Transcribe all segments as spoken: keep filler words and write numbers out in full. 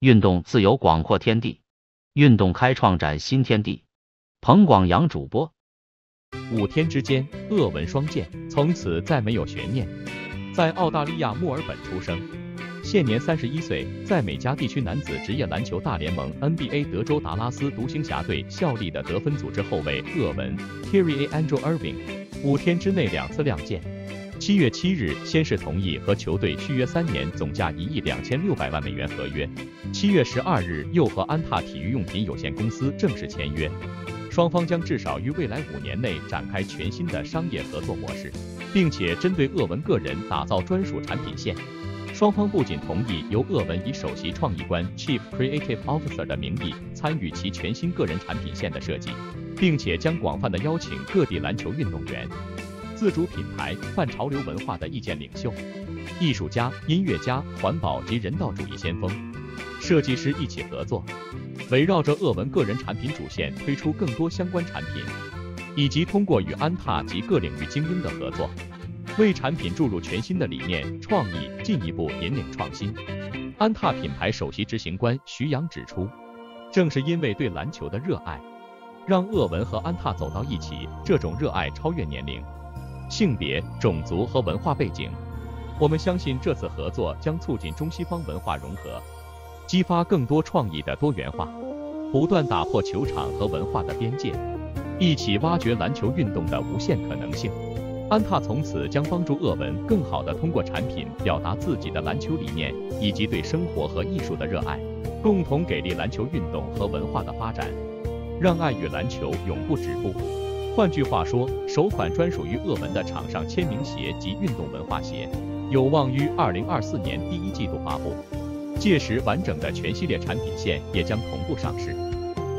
运动自由广阔天地，运动开创展新天地。彭广洋主播。五天之间，鄂文双剑，从此再没有悬念。在澳大利亚墨尔本出生，现年三十一岁，在美加地区男子职业篮球大联盟 N B A 德州达拉斯独行侠队效力的得分组织后卫鄂文 Kyrie Andrew Irving， 五天之内两次亮剑。七月七日，先是同意和球队续约三年，总价一亿两千六百万美元合约。七月十二日，又和安踏体育用品有限公司正式签约，双方将至少于未来五年内展开全新的商业合作模式，并且针对鄂文个人打造专属产品线。双方不仅同意由鄂文以首席创意官 Chief Creative Officer 的名义参与其全新个人产品线的设计，并且将广泛的邀请各地篮球运动员、自主品牌、泛潮流文化的意见领袖、艺术家、音乐家、环保及人道主义先锋、设计师一起合作，围绕着鄂文个人产品主线推出更多相关产品，以及通过与安踏及各领域精英的合作，为产品注入全新的理念、创意，进一步引领创新。安踏品牌首席执行官徐洋指出，正是因为对篮球的热爱，让鄂文和安踏走到一起，这种热爱超越年龄、性别、种族和文化背景，我们相信这次合作将促进中西方文化融合，激发更多创意的多元化，不断打破球场和文化的边界，一起挖掘篮球运动的无限可能性。安踏从此将帮助鄂文更好地通过产品表达自己的篮球理念以及对生活和艺术的热爱，共同给力篮球运动和文化的发展，让爱与篮球永不止步。换句话说，首款专属于鄂文的场上签名鞋及运动文化鞋有望于二零二四年第一季度发布，届时完整的全系列产品线也将同步上市。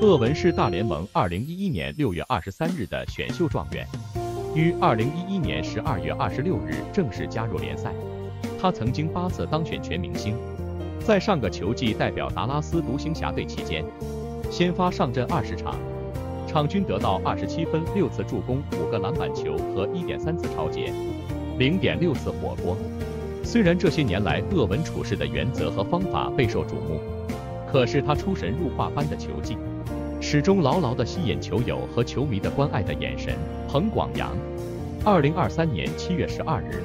鄂文是大联盟二零一一年六月二十三日的选秀状元，于二零一一年十二月二十六日正式加入联赛。他曾经八次当选全明星，在上个球季代表达拉斯独行侠队期间，先发上阵二十场。场均得到二十七分、六次助攻、五个篮板球和一点三次抄截，零点六次火锅。虽然这些年来鄂文处事的原则和方法备受瞩目，可是他出神入化般的球技，始终牢牢地吸引球友和球迷的关爱的眼神。彭广洋，二零二三年七月十二日。